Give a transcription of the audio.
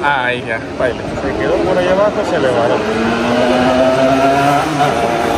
Ahí ya, baile. Se quedó por allá abajo, se le va.